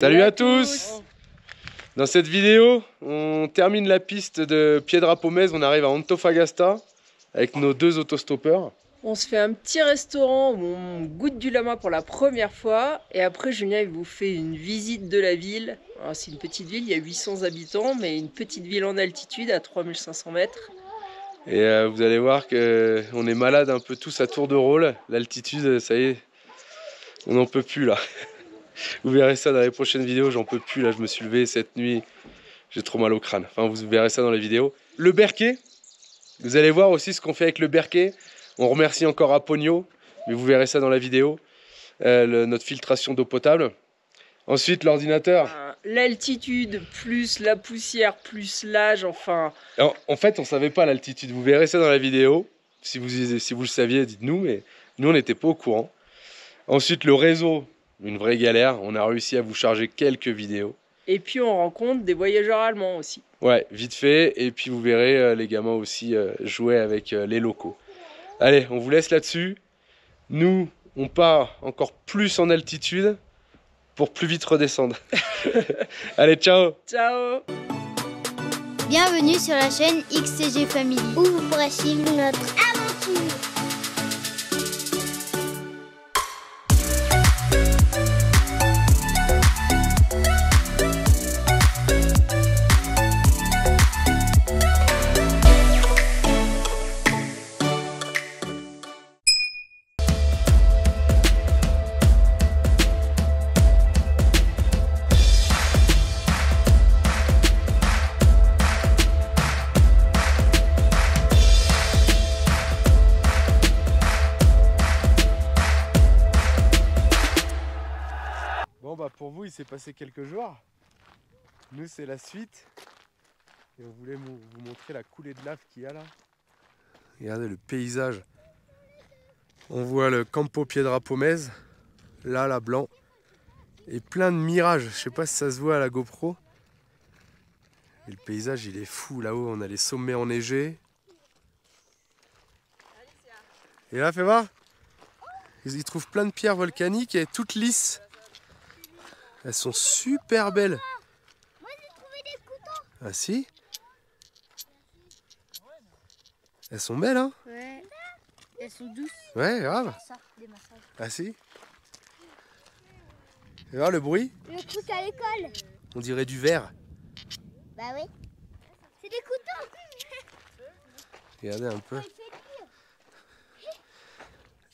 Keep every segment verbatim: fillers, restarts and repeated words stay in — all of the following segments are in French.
Salut à tous! Dans cette vidéo, on termine la piste de Piedra Pomez, on arrive à Antofagasta avec nos deux autostoppeurs. On se fait un petit restaurant où on goûte du lama pour la première fois et après Julien il vous fait une visite de la ville. C'est une petite ville, il y a huit cents habitants, mais une petite ville en altitude à trois mille cinq cents mètres. Et euh, vous allez voir qu'on est malade un peu tous à tour de rôle, l'altitude ça y est, on n'en peut plus là. Vous verrez ça dans les prochaines vidéos, j'en peux plus, là je me suis levé cette nuit, j'ai trop mal au crâne. Enfin, vous verrez ça dans les vidéos. Le Berkey, vous allez voir aussi ce qu'on fait avec le Berkey. On remercie encore Aponio, mais vous verrez ça dans la vidéo. Euh, le, notre filtration d'eau potable. Ensuite, l'ordinateur. L'altitude, plus la poussière, plus l'âge, enfin... En, en fait, on ne savait pas l'altitude, vous verrez ça dans la vidéo. Si vous, si vous le saviez, dites-nous, mais nous, on n'était pas au courant. Ensuite, le réseau. Une vraie galère, on a réussi à vous charger quelques vidéos. Et puis on rencontre des voyageurs allemands aussi. Ouais, vite fait, et puis vous verrez euh, les gamins aussi euh, jouer avec euh, les locaux. Allez, on vous laisse là-dessus. Nous, on part encore plus en altitude pour plus vite redescendre. Allez, ciao. Ciao. Bienvenue sur la chaîne X T G Family, où vous pourrez suivre notre aventure. Il s'est passé quelques jours, nous c'est la suite et on voulait vous montrer la coulée de lave qu'il y a là. Regardez le paysage, on voit le Campo Piedra Pomez, là là blanc et plein de mirages, je sais pas si ça se voit à la GoPro. Et le paysage il est fou, là-haut on a les sommets enneigés. Et là fais voir, ils y trouvent plein de pierres volcaniques et toutes lisses. Elles sont super belles. Moi j'ai trouvé des couteaux. Ah si? Elles sont belles hein? Ouais. Elles sont douces. Ouais, grave. Des massages. Ah si? Tu vois le bruit? Le truc à l'école. On dirait du verre. Bah oui. C'est des couteaux. Regardez un peu.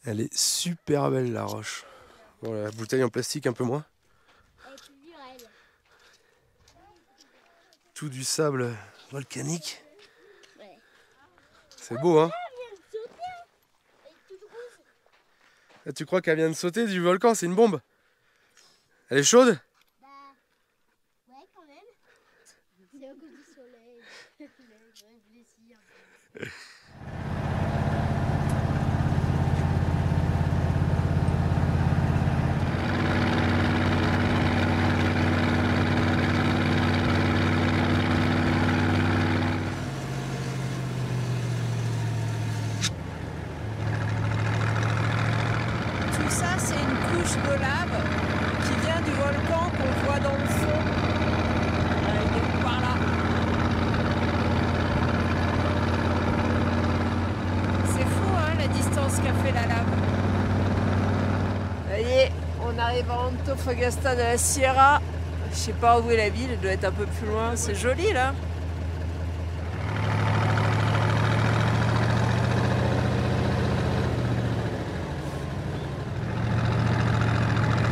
Elle est super belle la roche. Bon, la bouteille en plastique un peu moins. Tout du sable volcanique. Ouais. C'est beau, hein? Là, tu crois qu'elle vient de sauter du volcan? C'est une bombe. Elle est chaude? Bah, ouais, quand même. C'est au coup du soleil. Antofagasta de la Sierra, je sais pas où est la ville, elle doit être un peu plus loin, c'est joli là.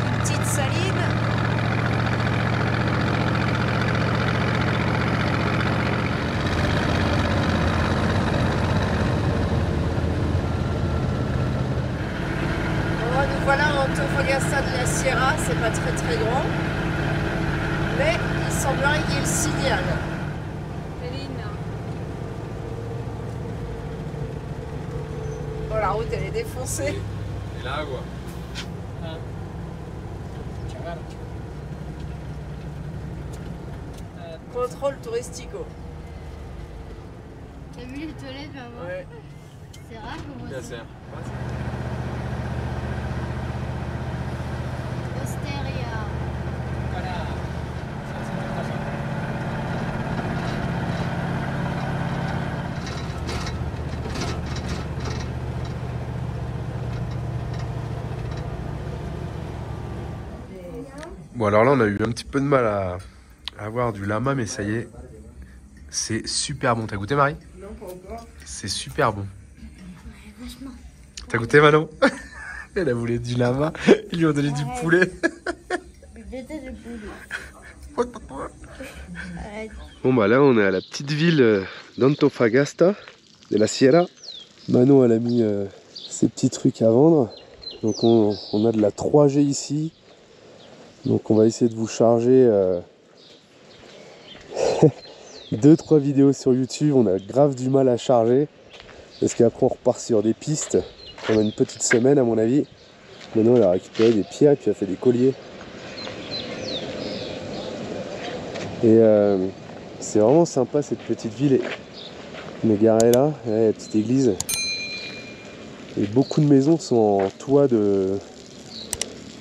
Une petite saline. Alors, nous voilà à Antofagasta de la Sierra, c'est pas très très grand, mais il semblerait qu'il y ait le signal. Céline. Oh la route elle est défoncée. Et l'agua. Ah. Contrôle touristico. T'as vu les toilettes avant? Ouais. C'est rare ou moi aussi. Voilà. Bon, alors là, on a eu un petit peu de mal à, à avoir du lama, mais ça y est, c'est super bon. T'as goûté, Marie? Non, pas encore. C'est super bon. Ouais, vachement. T'as goûté, Manon? Elle a voulu du lama, ils lui ont donné ouais. du poulet. J'étais du poulet. Bon, bah là, on est à la petite ville d'Antofagasta de la Sierra. Manon, elle a mis euh, ses petits trucs à vendre. Donc, on, on a de la trois G ici. Donc on va essayer de vous charger euh... deux trois vidéos sur YouTube. On a grave du mal à charger parce qu'après on repart sur des pistes. On a une petite semaine à mon avis. Maintenant elle a récupéré des pierres et puis elle a fait des colliers. Et euh, c'est vraiment sympa cette petite ville. On est garé là, là, la petite église. Et beaucoup de maisons sont en toit de...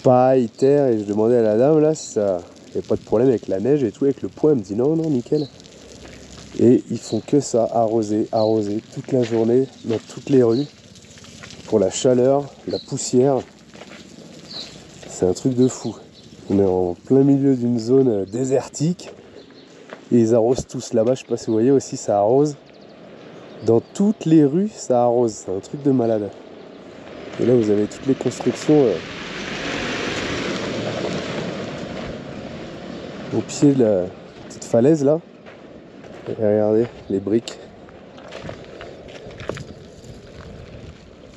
paille, terre, et je demandais à la dame là si ça n'avait pas de problème avec la neige et tout, avec le poids. Elle me dit non, non, nickel. Et ils font que ça, arroser, arroser toute la journée, dans toutes les rues, pour la chaleur, la poussière. C'est un truc de fou. On est en plein milieu d'une zone désertique et ils arrosent tous là-bas. Je sais pas si vous voyez aussi, ça arrose. Dans toutes les rues, ça arrose. C'est un truc de malade. Et là, vous avez toutes les constructions. Euh, Au pied de la petite falaise là, et regardez les briques,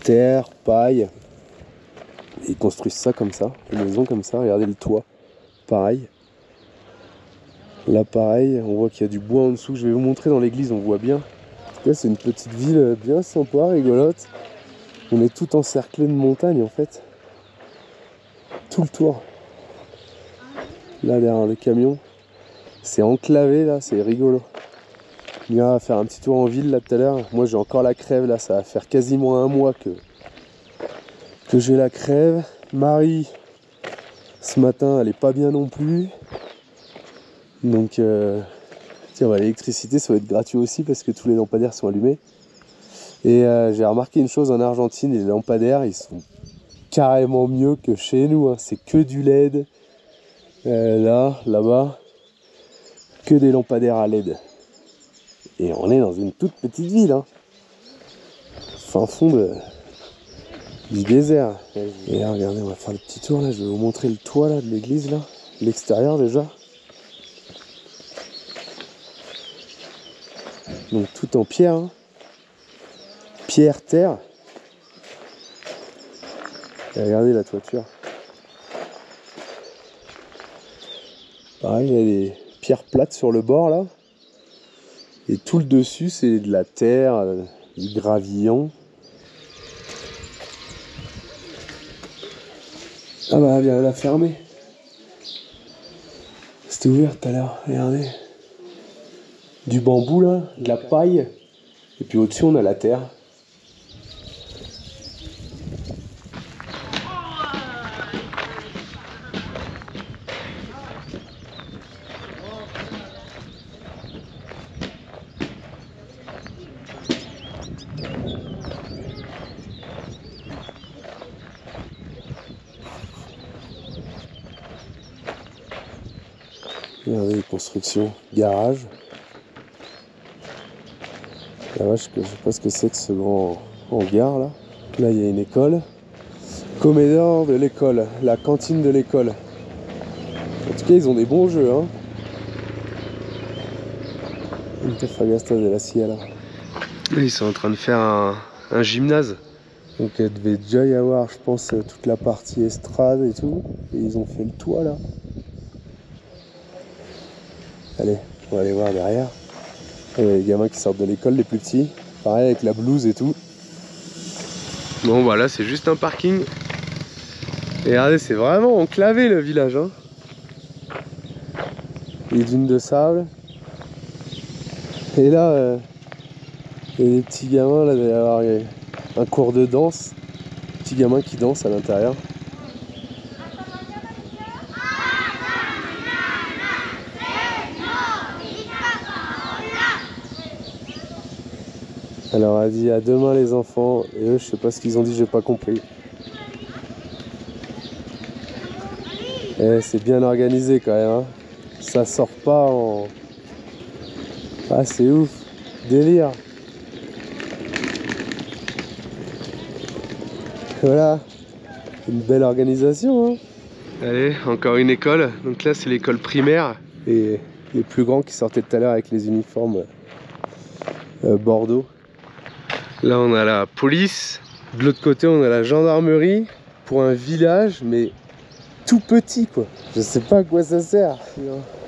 terre, paille, et ils construisent ça comme ça, les maisons comme ça. Regardez le toit, pareil. Là pareil, on voit qu'il y a du bois en dessous. Je vais vous montrer dans l'église, on voit bien. En tout cas, c'est une petite ville bien sympa, rigolote. On est tout encerclé de montagnes en fait, tout le tour. Là derrière le camion, c'est enclavé là, c'est rigolo. On ira faire un petit tour en ville là tout à l'heure. Moi j'ai encore la crève là, ça va faire quasiment un mois que, que j'ai la crève. Marie, ce matin elle est pas bien non plus. Donc euh, tiens, bah, l'électricité ça va être gratuit aussi parce que tous les lampadaires sont allumés. Et euh, j'ai remarqué une chose en Argentine, les lampadaires ils sont carrément mieux que chez nous, hein. C'est que du L E D. Euh, là, là-bas, que des lampadaires à L E D. Et on est dans une toute petite ville, hein. Fin fond de... du désert. Et là, regardez, on va faire le petit tour, là. Je vais vous montrer le toit, là, de l'église, là. L'extérieur, déjà. Donc, tout en pierre, hein. Pierre, terre. Et regardez la toiture. Pareil, il y a des pierres plates sur le bord là. Et tout le dessus, c'est de la terre, du gravillon. Ah bah, bien, elle a fermé. C'était ouvert tout à l'heure, regardez. Du bambou là, de la paille. Et puis au-dessus, on a la terre. Regardez les constructions, garage. La vache, je sais pas ce que c'est que ce grand hangar là. Là il y a une école. Comédien de l'école, la cantine de l'école. En tout cas ils ont des bons jeux, hein. Antofagasta de la Sierra. Là ils sont en train de faire un, un gymnase. Donc il devait déjà y avoir je pense toute la partie estrade et tout. Et ils ont fait le toit là. Allez, on va aller voir derrière. Il y a les gamins qui sortent de l'école, les plus petits. Pareil avec la blouse et tout. Bon, voilà, bah c'est juste un parking. Et regardez, c'est vraiment enclavé le village, hein. Les dunes de sable. Et là, euh, il y a des petits gamins, là, d'avoir un cours de danse. Petits gamins qui dansent à l'intérieur. Alors elle a dit à demain les enfants, et eux je sais pas ce qu'ils ont dit, j'ai pas compris. Et Eh, c'est bien organisé quand même, hein. Ça sort pas en... Ah, c'est ouf, délire. Voilà, une belle organisation, hein. Allez, encore une école. Donc là, c'est l'école primaire. Et les plus grands qui sortaient tout à l'heure avec les uniformes euh, Bordeaux. Là, on a la police. De l'autre côté, on a la gendarmerie pour un village, mais tout petit, quoi. Je sais pas à quoi ça sert.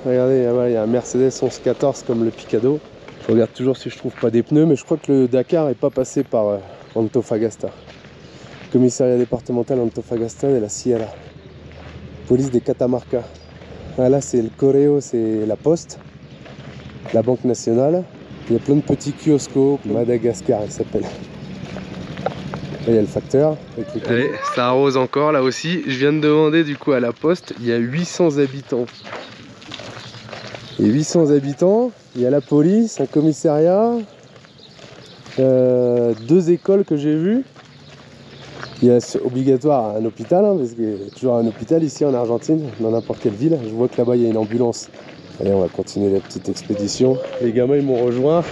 Regardez, là-bas, il y a un Mercedes onze quatorze comme le Picado. Je regarde toujours si je trouve pas des pneus, mais je crois que le Dakar est pas passé par euh, Antofagasta. Commissariat départemental Antofagasta de la Sierra. Police des Catamarca. Ah, là, c'est le Correo, c'est la poste, la banque nationale. Il y a plein de petits kiosques. Madagascar, il s'appelle. Là, il y a le facteur. Allez, ça arrose encore, là aussi. Je viens de demander, du coup, à la poste. Il y a huit cents habitants. Et huit cents habitants, il y a la police, un commissariat, euh, deux écoles que j'ai vues. Il y a obligatoire un hôpital, hein, parce qu'il y a toujours un hôpital ici en Argentine, dans n'importe quelle ville. Je vois que là-bas, il y a une ambulance. Allez, on va continuer la petite expédition. Les gamins, ils m'ont rejoint.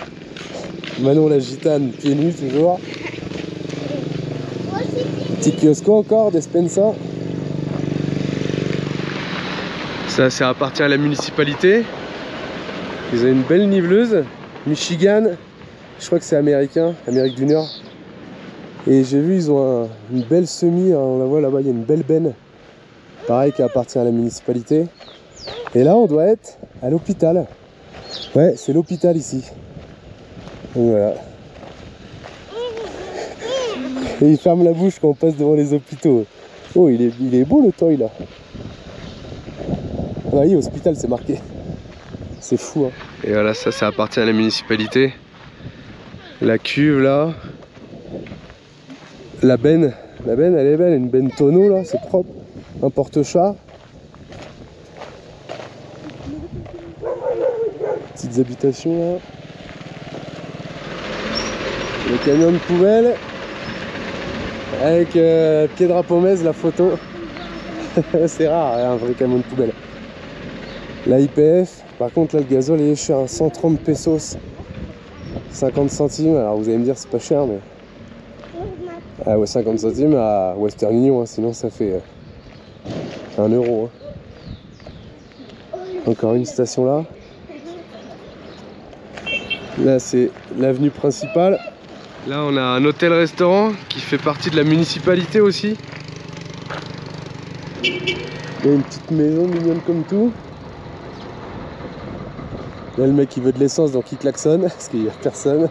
Manon la gitane, pieds nus toujours. Petit kiosque encore, Despensa. Ça, ça appartient à la municipalité. Ils ont une belle niveleuse. Michigan, je crois que c'est américain, Amérique du Nord. Et j'ai vu, ils ont un, une belle semis, hein, on la voit là-bas, il y a une belle benne. Pareil, qui appartient à la municipalité. Et là, on doit être à l'hôpital. Ouais, c'est l'hôpital ici. Donc voilà. Et il ferme la bouche quand on passe devant les hôpitaux. Oh, il est, il est beau le toit, là. Ah oui, hôpital, c'est marqué. C'est fou, hein. Et voilà, ça, ça appartient à la municipalité. La cuve, là. La benne, la benne elle est belle, une benne tonneau là, c'est propre, un porte-chat. Petites habitations là. Le camion de poubelle. Avec euh, Piedra Pomez, la photo. C'est rare, un vrai camion de poubelle. La I P F, par contre là le gazole est cher, à cent trente pesos. cinquante centimes, alors vous allez me dire c'est pas cher mais... Ah ouais, cinquante centimes à Western Union, hein, sinon ça fait euh, un euro. Hein. Encore une station là. Là c'est l'avenue principale. Là on a un hôtel-restaurant qui fait partie de la municipalité aussi. Il y a une petite maison mignonne comme tout. Là le mec il veut de l'essence donc il klaxonne parce qu'il n'y a personne.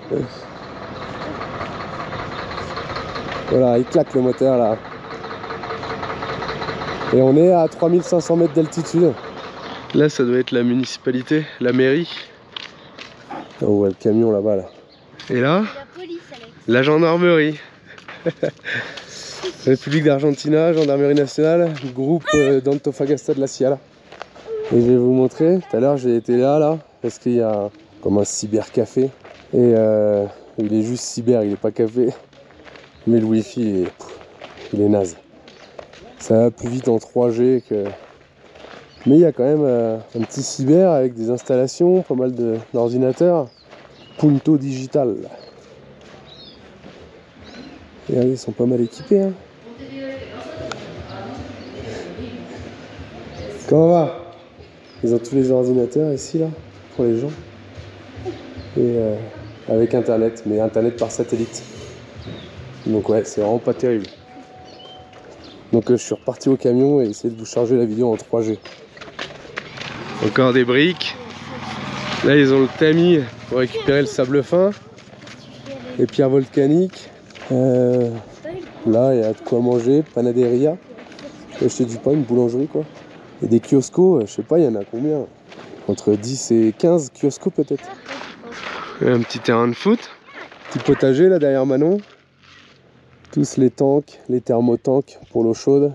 Voilà, il claque le moteur là. Et on est à trois mille cinq cents mètres d'altitude. Là, ça doit être la municipalité, la mairie. On voit le camion là-bas. Là. Et là, la police, Alex. La gendarmerie. République d'Argentina, gendarmerie nationale, groupe euh, d'Antofagasta de la Sierra. Et je vais vous montrer, tout à l'heure j'ai été là, là, parce qu'il y a comme un cybercafé. Et euh, il est juste cyber, il n'est pas café. Mais le wifi est, il est naze. Ça va plus vite en trois G que... Mais il y a quand même euh, un petit cyber avec des installations, pas mal d'ordinateurs. Punto Digital. Regardez, ils sont pas mal équipés. Hein. Comment on va? Ils ont tous les ordinateurs ici, là, pour les gens. Et euh, avec internet, mais internet par satellite. Donc ouais, c'est vraiment pas terrible. Donc euh, je suis reparti au camion et essayer de vous charger la vidéo en trois G. Encore des briques. Là ils ont le tamis pour récupérer le sable fin. Les pierres volcaniques. Euh, là il y a de quoi manger, panaderia. Acheter du pain, une boulangerie quoi. Et des kiosques, je sais pas il y en a combien. Entre dix et quinze kiosques peut-être. Un petit terrain de foot. Petit potager là derrière Manon. Tous les tanks, les thermotanks pour l'eau chaude.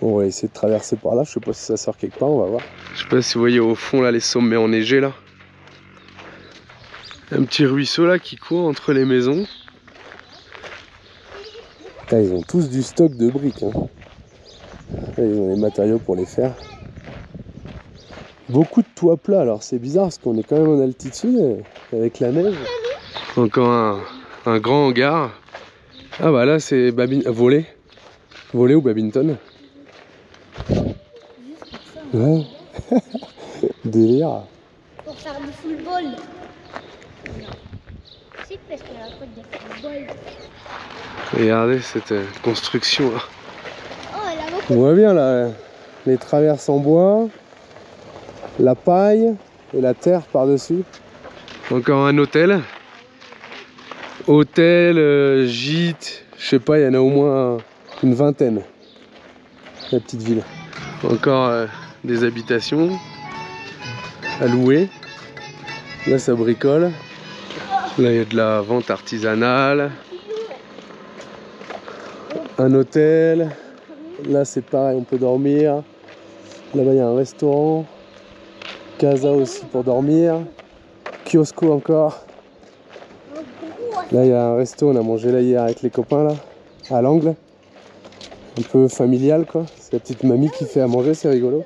On va essayer de traverser par là. Je sais pas si ça sort quelque part, on va voir. Je sais pas si vous voyez au fond là les sommets enneigés là. Un petit ruisseau là qui court entre les maisons. Putain, ils ont tous du stock de briques. Hein. Là, ils ont les matériaux pour les faire. Beaucoup de toits plats, alors c'est bizarre parce qu'on est quand même en altitude avec la neige. Encore un, un grand hangar. Ah bah là c'est Babin... Volet. Volet ou Babington. Ouais. Délire. Pour faire du football. Si, parce que la côte de football. Regardez cette construction là. Oh, elle a beaucoup. On voit bien là les traverses en bois. La paille et la terre par-dessus. Encore un hôtel. Hôtel, euh, gîte, je sais pas, il y en a au moins une vingtaine. La petite ville. Encore euh, des habitations à louer. Là, ça bricole. Là, il y a de la vente artisanale. Un hôtel. Là, c'est pareil, on peut dormir. Là-bas, il y a un restaurant. Casa aussi pour dormir, kiosco encore. Là il y a un resto, on a mangé là hier avec les copains là, à l'angle. Un peu familial quoi, c'est la petite mamie qui fait à manger, c'est rigolo.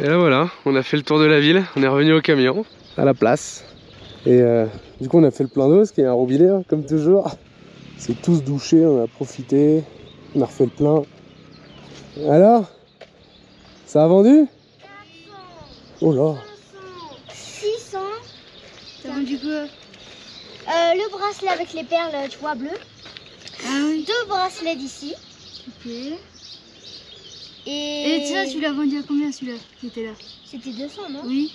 Et là voilà, on a fait le tour de la ville, on est revenu au camion, à la place. Et euh, du coup on a fait le plein d'eau, ce qui est un robinet hein, comme toujours. C'est tous douchés, on a profité, on a refait le plein. Alors, ça a vendu ? Oh là, six cents. T'as vendu quoi? euh, Le bracelet avec les perles, tu vois, bleu. Ah oui. Deux bracelets d'ici. Ok. Et, Et tu sais, tu l'as vendu à combien celui-là qui était là? C'était deux cents, non? Oui.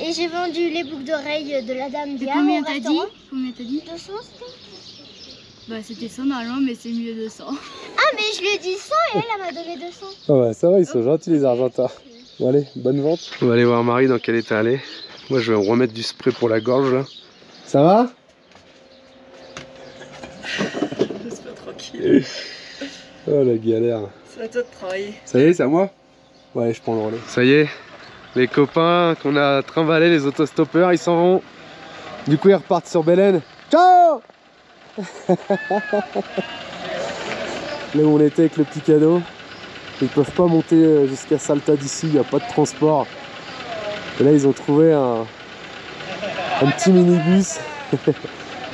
Et j'ai vendu les boucles d'oreilles de la dame d'hier. Combien t'as dit? Combien t'as dit? Deux cents, c'était? Bah c'était cent normalement, mais c'est mieux deux cents. Ah mais je lui ai dit cent et elle, elle m'a donné deux cents. Ah bah ça va, ils sont gentils les Argentins. Bon allez, bonne vente. On va aller voir Marie dans quel état elle est. Moi je vais me remettre du spray pour la gorge là. Ça va? Laisse pas tranquille. Oh la galère. C'est à toi de travailler. Ça y est, c'est à moi? Ouais, je prends le relais. Ça y est, les copains qu'on a trimballés, les autostoppeurs, ils s'en vont. Du coup ils repartent sur Belen. Ciao. Là où on était avec le petit cadeau. Ils ne peuvent pas monter jusqu'à Salta d'ici, il n'y a pas de transport. Et là, ils ont trouvé un, un petit minibus.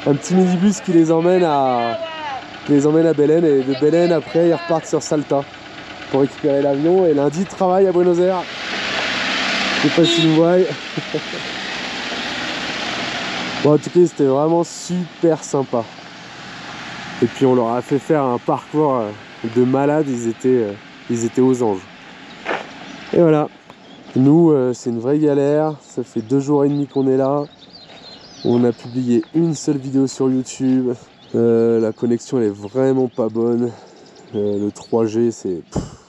Un petit minibus qui les emmène à qui les emmène à Belen. Et de Belen, après, ils repartent sur Salta pour récupérer l'avion. Et lundi, ils travaillent à Buenos Aires. Je ne sais pas si vous voyez. Bon, en tout cas, c'était vraiment super sympa. Et puis, on leur a fait faire un parcours de malade. Ils étaient... Ils étaient aux anges. Et voilà. Nous, euh, c'est une vraie galère. Ça fait deux jours et demi qu'on est là. On a publié une seule vidéo sur YouTube. Euh, la connexion, elle est vraiment pas bonne. Euh, le trois G, c'est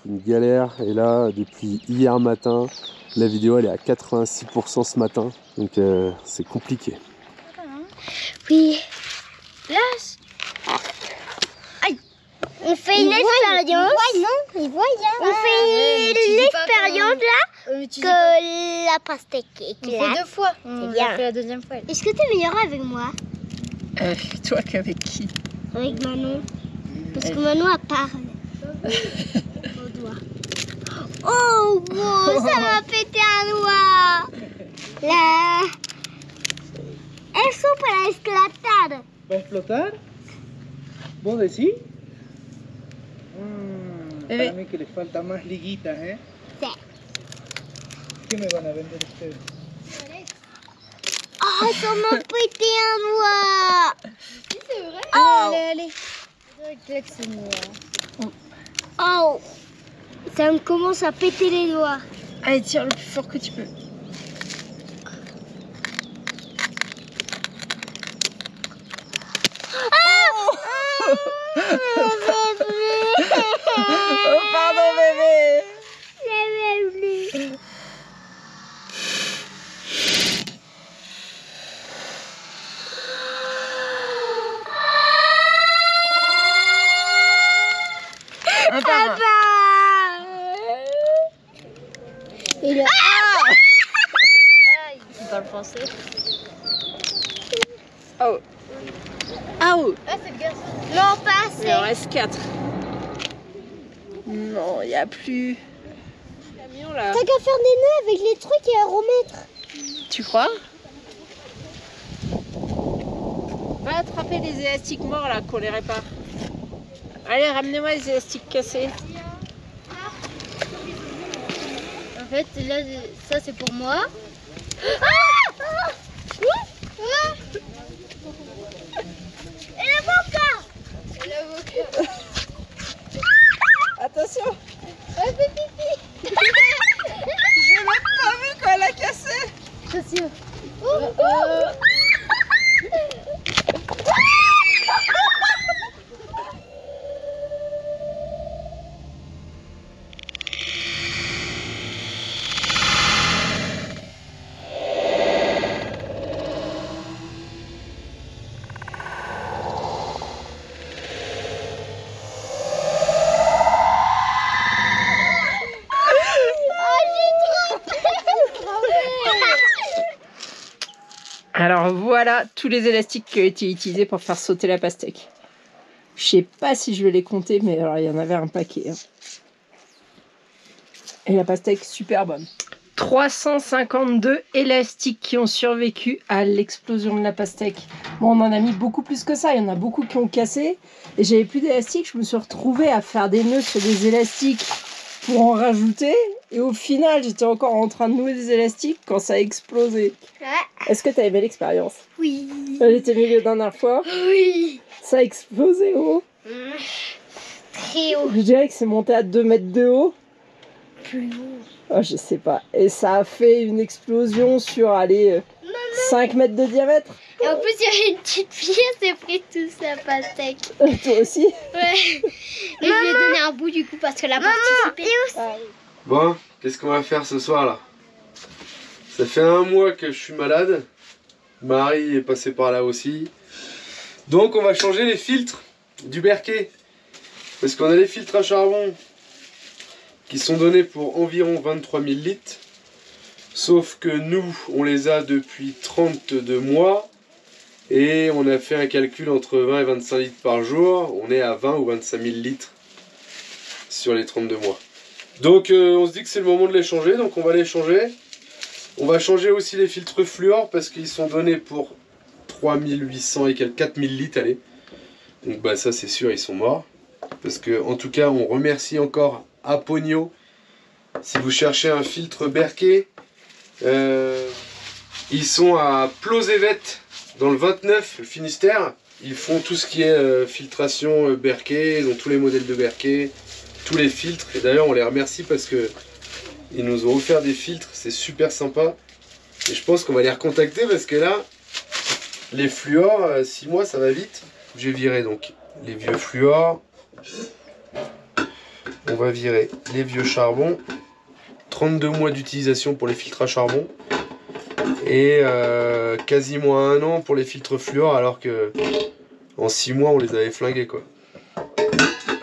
une galère. Et là, depuis hier matin, la vidéo, elle est à quatre-vingt-six pour cent ce matin. Donc, euh, c'est compliqué. Oui. Lâche. On fait une expérience. On fait l'expérience là que la pastèque éclate. On fait deux fois. On l'a fait la deuxième fois. Est-ce que t'es meilleure avec moi? Avec toi qu'avec qui? Avec Manon. Parce que Manon elle parle. Au doigt. Oh wow, ça m'a pété un doigt. La... Elles sont para esclatar. ¿Va explotar? ¿Vos decís? Mm, para eh. mí que les falta más liguitas, ¿eh? Sí. ¿Qué me van a vender ustedes? ¡Ah, oh, somos peteando! ¿Sí se ve? ¡Oh! Allez, allez. Oh! Ça me commence à péter les doigts. Allez, tire le plus fort que tu peux. Ah! Ah! Non, il n'y a plus. Camion là. T'as qu'à faire des nœuds avec les trucs et à remettre. Tu crois? Va attraper les élastiques morts là, qu'on les répare. Allez, ramenez-moi les élastiques cassés. En fait, là, ça c'est pour moi. Ah ah ah. Et l'avocat. Et l'avocat. Attention. Elle fait pipi. Je l'ai pas vu quand elle a cassé. Attention. Oh, oh. Euh... Alors voilà tous les élastiques qui ont été utilisés pour faire sauter la pastèque. Je sais pas si je vais les compter, mais alors il y en avait un paquet. Hein. Et la pastèque super bonne. trois cent cinquante-deux élastiques qui ont survécu à l'explosion de la pastèque. Bon, on en a mis beaucoup plus que ça. Il y en a beaucoup qui ont cassé. Et j'avais plus d'élastiques. Je me suis retrouvée à faire des nœuds sur des élastiques pour en rajouter. Et au final, j'étais encore en train de nouer des élastiques quand ça a explosé. Ouais. Est-ce que tu as aimé l'expérience? Oui. J'étais mis la dernière fois. Oui. Ça a explosé haut. Mmh. Très haut. Je dirais que c'est monté à deux mètres de haut. Plus haut. Oh, je sais pas. Et ça a fait une explosion sur, allez, Maman. cinq mètres de diamètre. Et en plus, il y avait une petite fille, elle s'est pris tout sa pastèque. Toi aussi? Ouais. Et Maman. Je lui ai donné un bout du coup parce qu'elle a participé. Ah. Bon, qu'est-ce qu'on va faire ce soir là? Ça fait un mois que je suis malade. Marie est passée par là aussi. Donc on va changer les filtres du Berkey. Parce qu'on a les filtres à charbon qui sont donnés pour environ vingt-trois mille litres. Sauf que nous, on les a depuis trente-deux mois. Et on a fait un calcul entre vingt et vingt-cinq litres par jour. On est à vingt ou vingt-cinq mille litres sur les trente-deux mois. Donc euh, on se dit que c'est le moment de les changer, donc on va les changer. On va changer aussi les filtres fluor parce qu'ils sont donnés pour trois mille huit cents et quatre mille litres, allez. Donc bah ça c'est sûr, ils sont morts. Parce que en tout cas on remercie encore Aponio. Si vous cherchez un filtre Berkey, euh, ils sont à Plozévet dans le vingt-neuf, le Finistère. Ils font tout ce qui est euh, filtration euh, Berkey, ils ont tous les modèles de Berkey. Tous les filtres, et d'ailleurs on les remercie parce que ils nous ont offert des filtres, c'est super sympa. Et je pense qu'on va les recontacter parce que là les fluors, six mois ça va vite. J'ai viré donc les vieux fluors, on va virer les vieux charbons. Trente-deux mois d'utilisation pour les filtres à charbon et euh, quasiment un an pour les filtres fluor, alors que en six mois on les avait flingués quoi.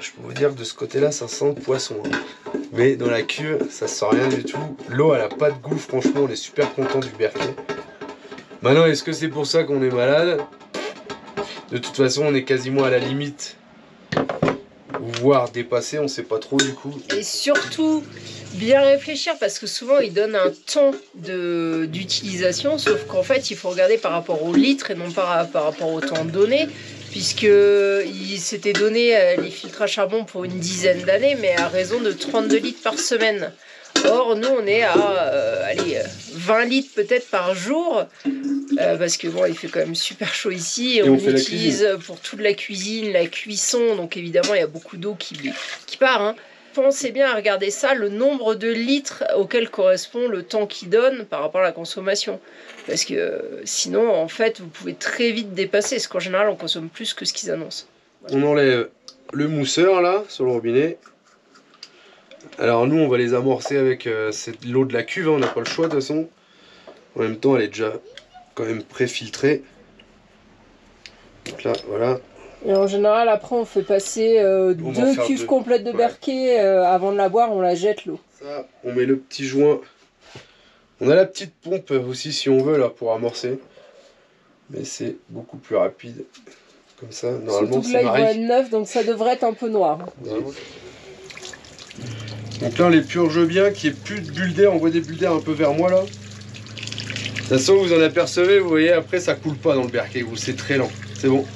Je peux vous dire que de ce côté-là, ça sent le poisson. Hein. Mais dans la cuve, ça sent rien du tout. L'eau, elle a pas de goût. Franchement, on est super content du Berkey. Maintenant, est-ce que c'est pour ça qu'on est malade? De toute façon, on est quasiment à la limite, voire dépassé. On sait pas trop du coup. Et surtout, bien réfléchir parce que souvent, ils donnent un temps d'utilisation. Sauf qu'en fait, il faut regarder par rapport au litre et non pas par rapport au temps donné. Puisque il s'était donné les filtres à charbon pour une dizaine d'années, mais à raison de trente-deux litres par semaine. Or, nous, on est à euh, allez, vingt litres peut-être par jour, euh, parce que bon, il fait quand même super chaud ici. Et et on, on l'utilise pour toute la cuisine, la cuisson, donc évidemment, il y a beaucoup d'eau qui, qui part. Hein. Pensez bien à regarder ça, le nombre de litres auquel correspond le temps qu'il donne par rapport à la consommation. Parce que sinon, en fait, vous pouvez très vite dépasser. Parce qu'en général, on consomme plus que ce qu'ils annoncent. Voilà. On enlève le mousseur, là, sur le robinet. Alors nous, on va les amorcer avec euh, l'eau de la cuve. Hein. On n'a pas le choix, de toute façon. En même temps, elle est déjà quand même pré-filtrée. Donc là, voilà. Et en général, après, on fait passer euh, on deux cuves deux. complètes de ouais. Berkey. Euh, avant de la boire, on la jette, l'eau. Ça, on met le petit joint. On a la petite pompe aussi, si on veut, là, pour amorcer. Mais c'est beaucoup plus rapide. Comme ça, normalement, c'est Marie. Surtout que là, il doit être neuf, donc ça devrait être un peu noir. Ouais. Donc là, on les purge bien, qu'il n'y ait plus de bulles d'air. On voit des bulles d'air un peu vers moi là. De toute façon, vous en apercevez, vous voyez, après ça coule pas dans le berkey, c'est très lent, c'est bon.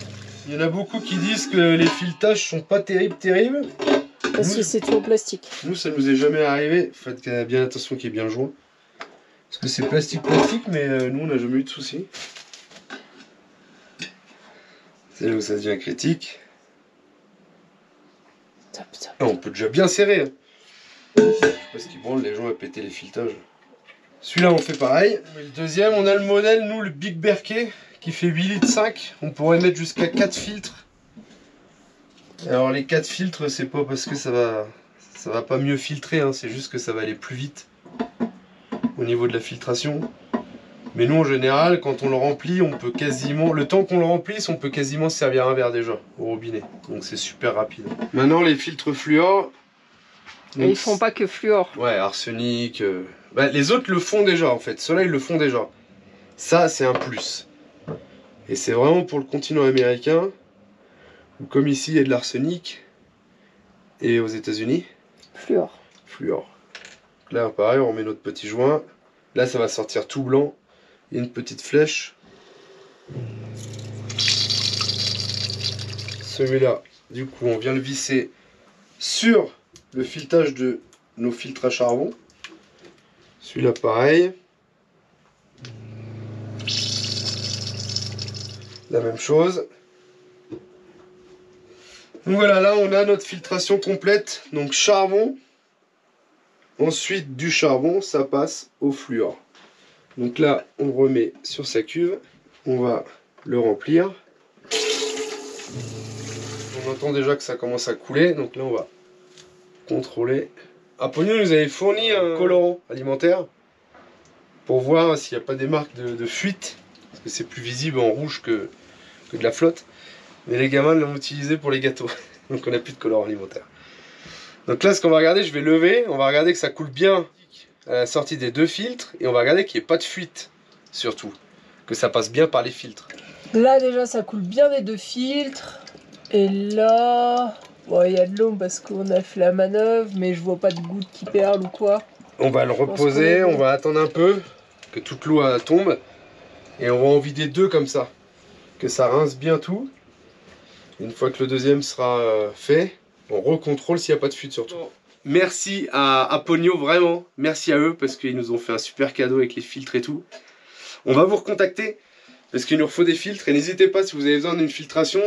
Il y en a beaucoup qui disent que les filetages sont pas terribles, terribles. Parce que c'est tout en plastique. Nous, ça nous est jamais arrivé, faites bien attention qu'il est bien joint. Parce que c'est plastique, plastique, mais nous, on n'a jamais eu de soucis. C'est là où ça devient critique. Top, top. Ah, on peut déjà bien serrer. Hein. Je sais pas ce qui branle les gens à péter les filetages. Celui-là, on fait pareil. Le deuxième, on a le modèle, nous, le Big Berkey, qui fait huit litres cinq. On pourrait mettre jusqu'à quatre filtres. Alors, les quatre filtres, c'est pas parce que ça va ça va pas mieux filtrer, hein, c'est juste que ça va aller plus vite au niveau de la filtration. Mais nous, en général, quand on le remplit, on peut quasiment... Le temps qu'on le remplisse, on peut quasiment servir un verre déjà au robinet. Donc, c'est super rapide. Maintenant, les filtres fluor... Donc, ils font pas que fluor. Ouais, arsenic... Euh... Bah, les autres le font déjà en fait, ceux-là ils le font déjà. Ça c'est un plus. Et c'est vraiment pour le continent américain, où comme ici il y a de l'arsenic, et aux États-Unis fluor. Fluor. Là pareil, on remet notre petit joint. Là ça va sortir tout blanc. Il y a une petite flèche. Celui-là, du coup on vient le visser sur le filetage de nos filtres à charbon. Celui-là, pareil. La même chose. Donc voilà, là, on a notre filtration complète. Donc charbon. Ensuite, du charbon, ça passe au fluor. Donc là, on le remet sur sa cuve. On va le remplir. On entend déjà que ça commence à couler. Donc là, on va contrôler... Aponio nous avait fourni un colorant alimentaire pour voir s'il n'y a pas des marques de, de fuite, parce que c'est plus visible en rouge que, que de la flotte. Mais les gamins l'ont utilisé pour les gâteaux, donc on n'a plus de colorant alimentaire. Donc là, ce qu'on va regarder, je vais lever, on va regarder que ça coule bien à la sortie des deux filtres, et on va regarder qu'il n'y ait pas de fuite, surtout, que ça passe bien par les filtres. Là déjà, ça coule bien des deux filtres, et là... Bon, il y a de l'eau parce qu'on a fait la manœuvre, mais je vois pas de gouttes qui perlent ou quoi. On va le reposer, on va attendre un peu que toute l'eau tombe et on va en vider deux comme ça, que ça rince bien tout. Une fois que le deuxième sera fait, on recontrôle s'il n'y a pas de fuite surtout. Merci à Aponio, vraiment, merci à eux parce qu'ils nous ont fait un super cadeau avec les filtres et tout. On va vous recontacter parce qu'il nous faut des filtres et n'hésitez pas si vous avez besoin d'une filtration.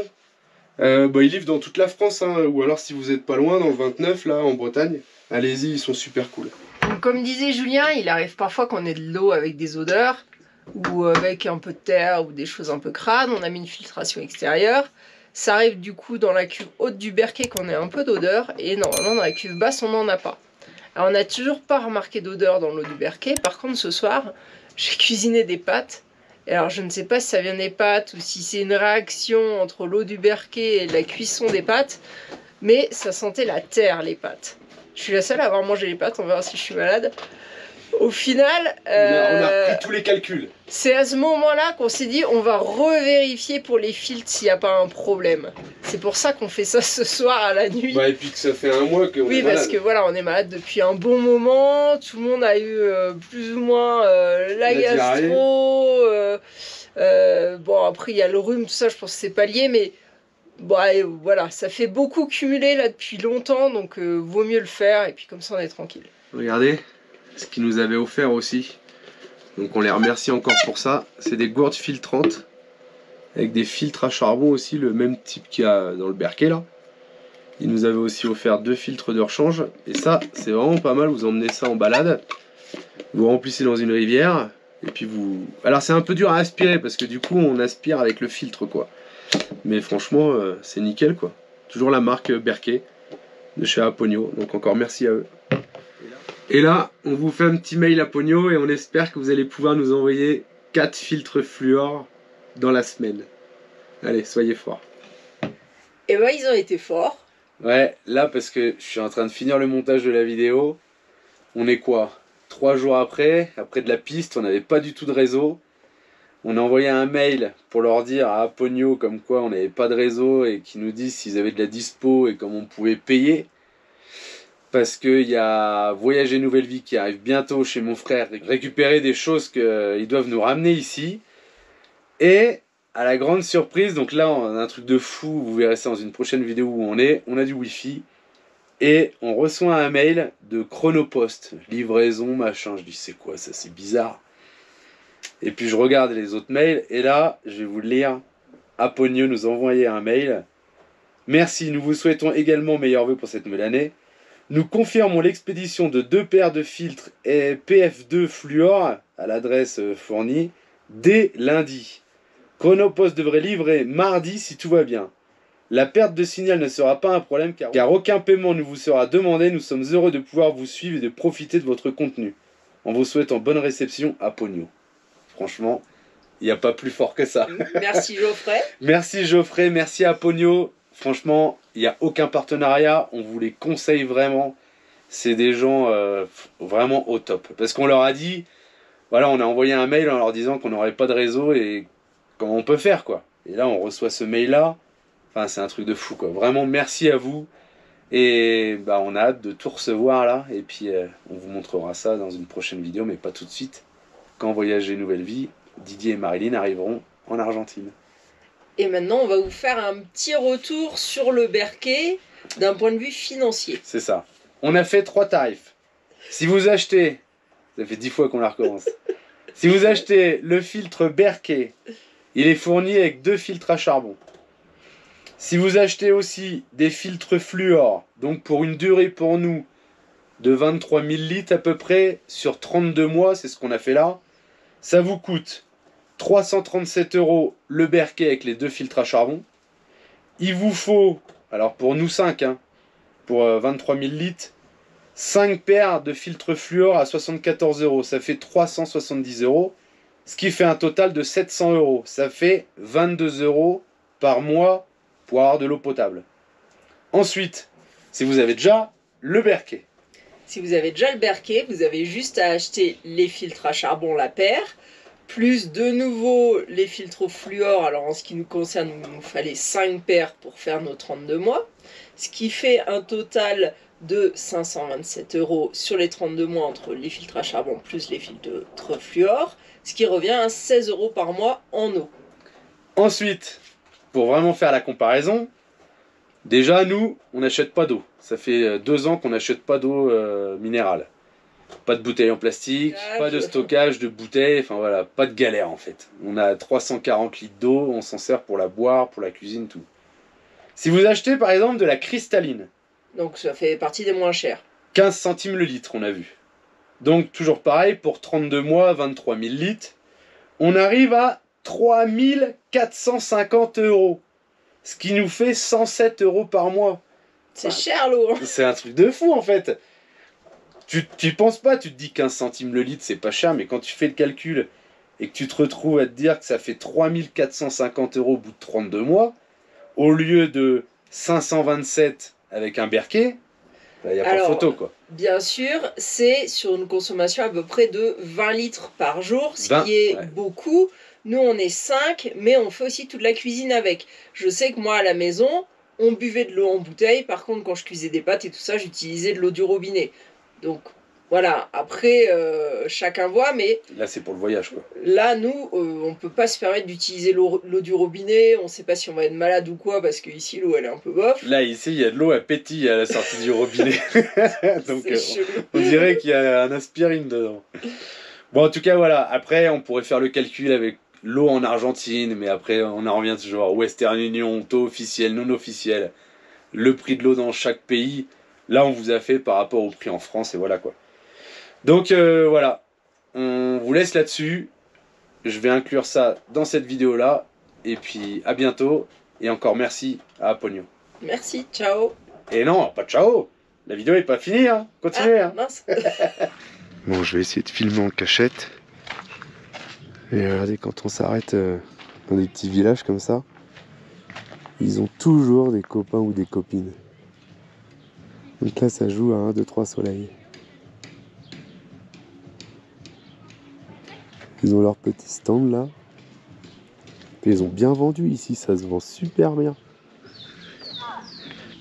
Euh, bah, ils livrent dans toute la France, hein, ou alors si vous n'êtes pas loin, dans le vingt-neuf, là, en Bretagne, allez-y, ils sont super cool. Donc, comme disait Julien, il arrive parfois qu'on ait de l'eau avec des odeurs, ou avec un peu de terre, ou des choses un peu crades, on a mis une filtration extérieure. Ça arrive du coup dans la cuve haute du berkey qu'on ait un peu d'odeur, et normalement dans la cuve basse, on n'en a pas. Alors, on n'a toujours pas remarqué d'odeur dans l'eau du berkey, par contre ce soir, j'ai cuisiné des pâtes. Alors je ne sais pas si ça vient des pâtes ou si c'est une réaction entre l'eau du berkey et la cuisson des pâtes, mais ça sentait la terre les pâtes. Je suis la seule à avoir mangé les pâtes, on verra si je suis malade. Au final... Euh, on a repris tous les calculs. C'est à ce moment-là qu'on s'est dit on va revérifier pour les filtres s'il n'y a pas un problème. C'est pour ça qu'on fait ça ce soir à la nuit. Bah, et puis que ça fait un mois qu'on oui, est malade. Oui, parce que voilà, on est malade depuis un bon moment. Tout le monde a eu euh, plus ou moins euh, la, la gastro. Euh, euh, bon, après, il y a le rhume, tout ça, je pense que c'est pas lié, mais... Bah, et voilà, ça fait beaucoup cumulé là depuis longtemps, donc euh, vaut mieux le faire. Et puis comme ça, on est tranquille. Regardez ce qu'ils nous avaient offert aussi, donc on les remercie encore pour ça. C'est des gourdes filtrantes avec des filtres à charbon aussi, le même type qu'il y a dans le berkey là. Ils nous avaient aussi offert deux filtres de rechange et ça c'est vraiment pas mal. Vous emmenez ça en balade, vous remplissez dans une rivière et puis vous... Alors c'est un peu dur à aspirer parce que du coup on aspire avec le filtre quoi, mais franchement c'est nickel quoi. Toujours la marque Berkey de chez Aponio, donc encore merci à eux. Et là, on vous fait un petit mail Aponio et on espère que vous allez pouvoir nous envoyer quatre filtres fluor dans la semaine. Allez, soyez forts. Et ben, ils ont été forts. Ouais, là, parce que je suis en train de finir le montage de la vidéo. On est quoi? Trois jours après, après de la piste, on n'avait pas du tout de réseau. On a envoyé un mail pour leur dire à Aponio comme quoi on n'avait pas de réseau et qu'ils nous disent s'ils avaient de la dispo et comment on pouvait payer. parce qu'il y a Voyager Nouvelle Vie qui arrive bientôt chez mon frère, récupérer des choses qu'ils doivent nous ramener ici. Et à la grande surprise, donc là on a un truc de fou, vous verrez ça dans une prochaine vidéo où on est, on a du wifi et on reçoit un mail de Chronopost, livraison, machin, je dis c'est quoi ça, c'est bizarre. Et puis je regarde les autres mails et là je vais vous lire, Aponio nous a envoyé un mail. Merci, nous vous souhaitons également meilleurs vœux pour cette nouvelle année. Nous confirmons l'expédition de deux paires de filtres et P F deux fluor à l'adresse fournie dès lundi. Chronopost devrait livrer mardi si tout va bien. La perte de signal ne sera pas un problème car, car aucun paiement ne vous sera demandé. Nous sommes heureux de pouvoir vous suivre et de profiter de votre contenu. En vous souhaitant bonne réception, Aponio. Franchement, il n'y a pas plus fort que ça. Merci Geoffrey. Merci Geoffrey, merci Aponio. Franchement, il n'y a aucun partenariat, on vous les conseille vraiment. C'est des gens euh, vraiment au top. Parce qu'on leur a dit, voilà, on a envoyé un mail en leur disant qu'on n'aurait pas de réseau et comment on peut faire, quoi. Et là, on reçoit ce mail-là. Enfin, c'est un truc de fou, quoi. Vraiment, merci à vous. Et bah, on a hâte de tout recevoir, là. Et puis, euh, on vous montrera ça dans une prochaine vidéo, mais pas tout de suite. Quand Voyager Nouvelle Vie, Didier et Marilyn arriveront en Argentine. Et maintenant, on va vous faire un petit retour sur le Berkey d'un point de vue financier. C'est ça. On a fait trois tarifs. Si vous achetez... Ça fait dix fois qu'on la recommence. Si vous achetez le filtre Berkey, il est fourni avec deux filtres à charbon. Si vous achetez aussi des filtres fluor, donc pour une durée pour nous de vingt-trois mille litres à peu près, sur trente-deux mois, c'est ce qu'on a fait là, ça vous coûte... trois cent trente-sept euros le Berkey avec les deux filtres à charbon. Il vous faut, alors pour nous cinq, hein, pour euh, vingt-trois mille litres, cinq paires de filtres fluor à soixante-quatorze euros. Ça fait trois cent soixante-dix euros, ce qui fait un total de sept cents euros. Ça fait vingt-deux euros par mois pour avoir de l'eau potable. Ensuite, si vous avez déjà le Berkey. Si vous avez déjà le Berkey, vous avez juste à acheter les filtres à charbon, la paire. Plus de nouveau les filtres au fluor, alors en ce qui nous concerne, il nous fallait cinq paires pour faire nos trente-deux mois, ce qui fait un total de cinq cent vingt-sept euros sur les trente-deux mois entre les filtres à charbon plus les filtres fluor, ce qui revient à seize euros par mois en eau. Ensuite, pour vraiment faire la comparaison, déjà nous, on n'achète pas d'eau. Ça fait deux ans qu'on n'achète pas d'eau euh, minérale. Pas de bouteilles en plastique, pas de stockage de bouteilles, enfin voilà, pas de galère en fait. On a trois cent quarante litres d'eau, on s'en sert pour la boire, pour la cuisine, tout. Si vous achetez par exemple de la cristalline, donc ça fait partie des moins chers, quinze centimes le litre on a vu. Donc toujours pareil, pour trente-deux mois, vingt-trois mille litres, on arrive à trois mille quatre cent cinquante euros, ce qui nous fait cent sept euros par mois. C'est enfin, cher l'eau hein. C'est un truc de fou en fait. Tu n'y penses pas, tu te dis quinze centimes le litre, c'est pas cher, mais quand tu fais le calcul et que tu te retrouves à te dire que ça fait trois mille quatre cent cinquante euros au bout de trente-deux mois, au lieu de cinq cent vingt-sept avec un Berkey, il n'y a pas de photo, quoi. Bien sûr, c'est sur une consommation à peu près de vingt litres par jour, ce vingt, qui est ouais. Beaucoup. Nous, on est cinq, mais on fait aussi toute la cuisine avec. Je sais que moi, à la maison, on buvait de l'eau en bouteille. Par contre, quand je cuisais des pâtes et tout ça, j'utilisais de l'eau du robinet. Donc voilà, après euh, chacun voit, mais... Là c'est pour le voyage quoi. Là nous, euh, on peut pas se permettre d'utiliser l'eau du robinet, on sait pas si on va être malade ou quoi, parce que ici l'eau elle est un peu bof. Là ici il y a de l'eau à pétille à la sortie du robinet, donc euh, on, on dirait qu'il y a un aspirine dedans. Bon en tout cas voilà, après on pourrait faire le calcul avec l'eau en Argentine, mais après on en revient toujours à Western Union, taux officiel, non officiel, le prix de l'eau dans chaque pays... Là, on vous a fait par rapport au prix en France, et voilà quoi. Donc, euh, voilà. On vous laisse là-dessus. Je vais inclure ça dans cette vidéo-là. Et puis, à bientôt. Et encore merci à Aponio. Merci, ciao. Et non, pas ciao. La vidéo n'est pas finie, hein. Continuez, ah, hein. Mince. Bon, je vais essayer de filmer en cachette. Et regardez, quand on s'arrête euh, dans des petits villages comme ça, ils ont toujours des copains ou des copines. Donc là, ça joue à un, deux, trois soleils. Ils ont leur petit stand là. Et ils ont bien vendu ici, ça se vend super bien.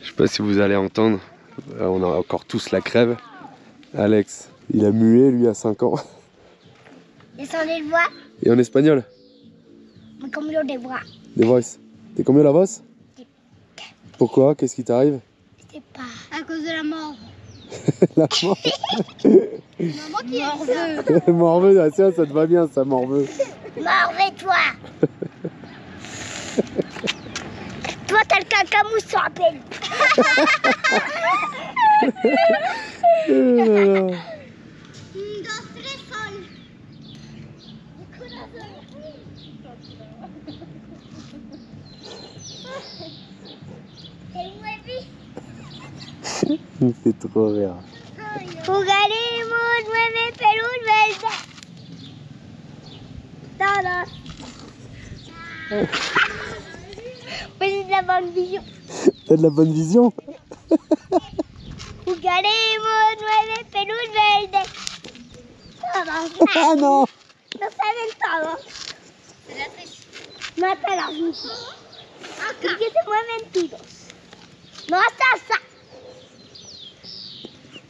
Je sais pas si vous allez entendre, on a encore tous la crève. Alex, il a mué lui à cinq ans. Et sans les voix. Et en espagnol. Comme yo des voix. Des voices. T'es comme yo la voz? Pourquoi? Qu'est-ce qui t'arrive? Je sais pas. À cause de la mort. La mort. Maman qui est morveux. Morveux, ah, tiens, ça te va bien ça, morveux. Morveux toi. Toi t'as le cacamousse sur la pelle. Il me fait trop rire. J'ai de la bonne vision. T'as de la bonne vision. Ah non.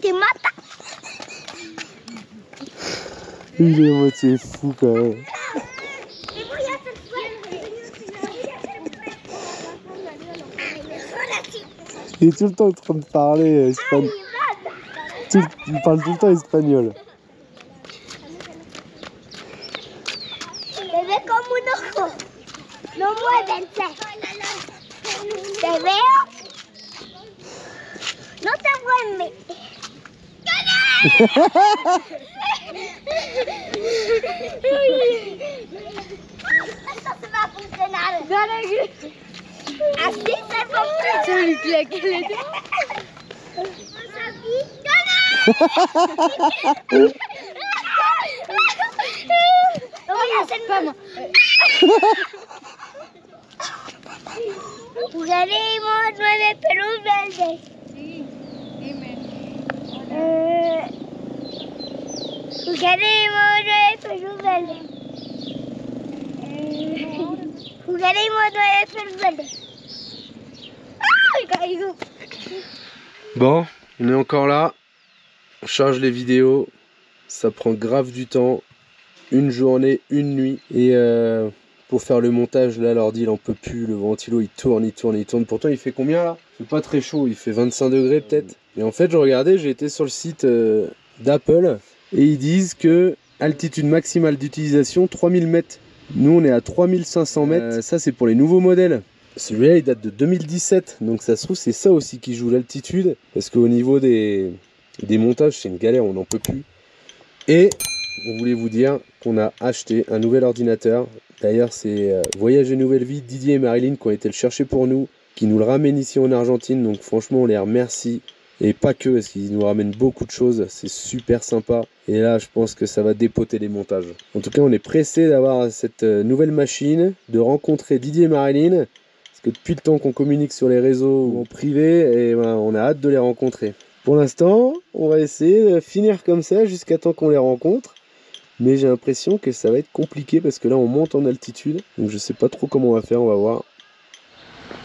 Te mata. Il est moitié fou quand même. Il est tout le temps en train de parler espagnol. Il parle tout le temps espagnol. Te ve como un ojo. No muévense. Te veo. No te mueves. Esto se va a funcionar. Así se funciona. Se me claqué le dedo. No voy a hacer nada. Jugaremos nueve perros verdes. Sí, dime. Euh... Jugaremos nueve perros verdes. Jugaremos nueve perros verdes. Ah, j'ai caillou. Bon, on est encore là. On charge les vidéos. Ça prend grave du temps. Une journée, une nuit. Et euh, pour faire le montage, là, l'ordi, il en peut plus. Le ventilo, il tourne, il tourne, il tourne. Pourtant, il fait combien là? C'est pas très chaud. Il fait vingt-cinq degrés peut-être. Et en fait, je regardais, j'ai été sur le site euh, d'Apple et ils disent que altitude maximale d'utilisation trois mille mètres. Nous, on est à trois mille cinq cents mètres. Euh, ça, c'est pour les nouveaux modèles. Celui-là, il date de deux mille dix-sept. Donc, ça se trouve, c'est ça aussi qui joue l'altitude. Parce qu'au niveau des, des montages, c'est une galère, on n'en peut plus. Et on voulait vous dire qu'on a acheté un nouvel ordinateur. D'ailleurs, c'est euh, Voyager Nouvelle Vie, Didier et Marilyn qui ont été le chercher pour nous, qui nous le ramènent ici en Argentine. Donc, franchement, on les remercie. Et pas que, parce qu'ils nous ramènent beaucoup de choses, c'est super sympa. Et là, je pense que ça va dépoter les montages. En tout cas, on est pressé d'avoir cette nouvelle machine, de rencontrer Didier et Marilyn, parce que depuis le temps qu'on communique sur les réseaux ou en privé, et ben, on a hâte de les rencontrer. Pour l'instant, on va essayer de finir comme ça jusqu'à temps qu'on les rencontre. Mais j'ai l'impression que ça va être compliqué, parce que là, on monte en altitude. Donc je sais pas trop comment on va faire, on va voir.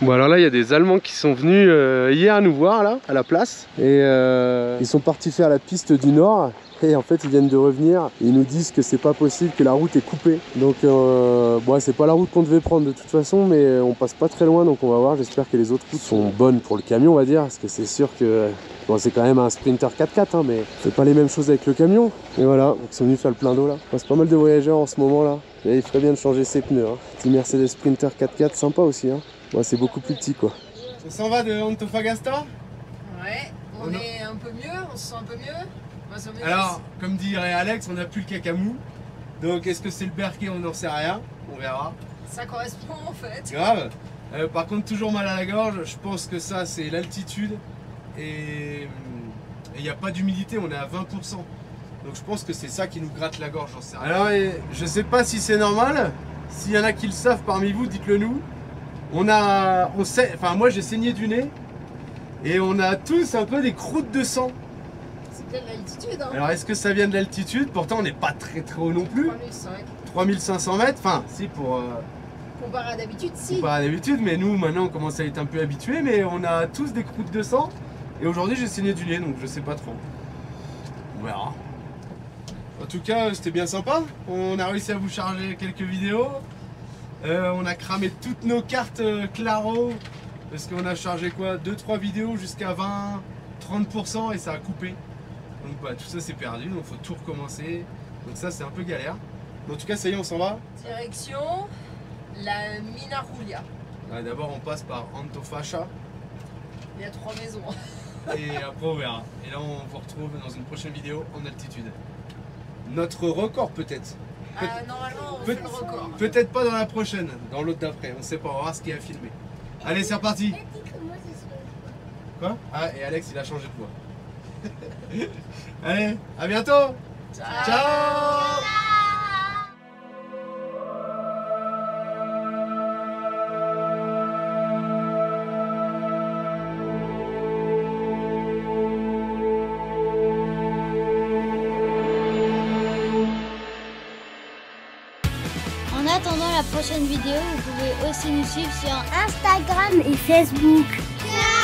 Bon alors là il y a des Allemands qui sont venus euh, hier à nous voir là à la place et euh... ils sont partis faire la piste du nord et en fait ils viennent de revenir et ils nous disent que c'est pas possible, que la route est coupée donc euh, bon, c'est pas la route qu'on devait prendre de toute façon mais on passe pas très loin donc on va voir, j'espère que les autres routes sont bonnes pour le camion on va dire parce que c'est sûr que bon, c'est quand même un Sprinter quatre quatre hein, mais c'est pas les mêmes choses avec le camion et voilà donc ils sont venus faire le plein d'eau là, c'est pas mal de voyageurs en ce moment là et il ferait bien de changer ses pneus hein. Petit Mercedes Sprinter quatre quatre sympa aussi hein. Bon, c'est beaucoup plus petit quoi. On s'en va de Antofagasta? Ouais, on oh est un peu mieux, on se sent un peu mieux. On alors, comme dirait Alex, on n'a plus le cacamou. Donc est-ce que c'est le Berkey? On n'en sait rien, on verra. Ça correspond en fait. Grave. Euh, par contre, toujours mal à la gorge, je pense que ça c'est l'altitude. Et il n'y a pas d'humidité, on est à vingt pour cent. Donc je pense que c'est ça qui nous gratte la gorge, j'en sais rien. Alors, et, je sais pas si c'est normal. S'il y en a qui le savent parmi vous, dites-le nous. On a, on sait, enfin moi j'ai saigné du nez et on a tous un peu des croûtes de sang. C'est bien de l'altitude hein. Alors est-ce que ça vient de l'altitude? Pourtant on n'est pas très très haut non plus. trois mille cinq cents mètres, enfin si pour... Euh, comparé à d'habitude si. Comparé à d'habitude mais nous maintenant on commence à être un peu habitués mais on a tous des croûtes de sang. Et aujourd'hui j'ai saigné du lait, donc je sais pas trop. On verra. En tout cas, c'était bien sympa. On a réussi à vous charger quelques vidéos. Euh, on a cramé toutes nos cartes euh, Claro. Parce qu'on a chargé quoi, deux trois vidéos jusqu'à vingt à trente pour cent et ça a coupé. Donc bah, tout ça c'est perdu, donc faut tout recommencer. Donc ça c'est un peu galère. Mais en tout cas, ça y est, on s'en va. Direction la Mina Rulia. Ah, d'abord on passe par Antofagasta. Il y a trois maisons. Et après on verra. Et là on vous retrouve dans une prochaine vidéo en altitude. Notre record peut-être. Peut ah, normalement on peut fait le record. Peut-être pas dans la prochaine, dans l'autre d'après. On sait pas, on va voir ce qu'il y a à filmer. Allez, c'est reparti. Quoi? Ah, et Alex il a changé de voix. Allez, à bientôt. Ciao, ciao. Prochaine vidéo, vous pouvez aussi nous suivre sur Instagram et Facebook. Yeah.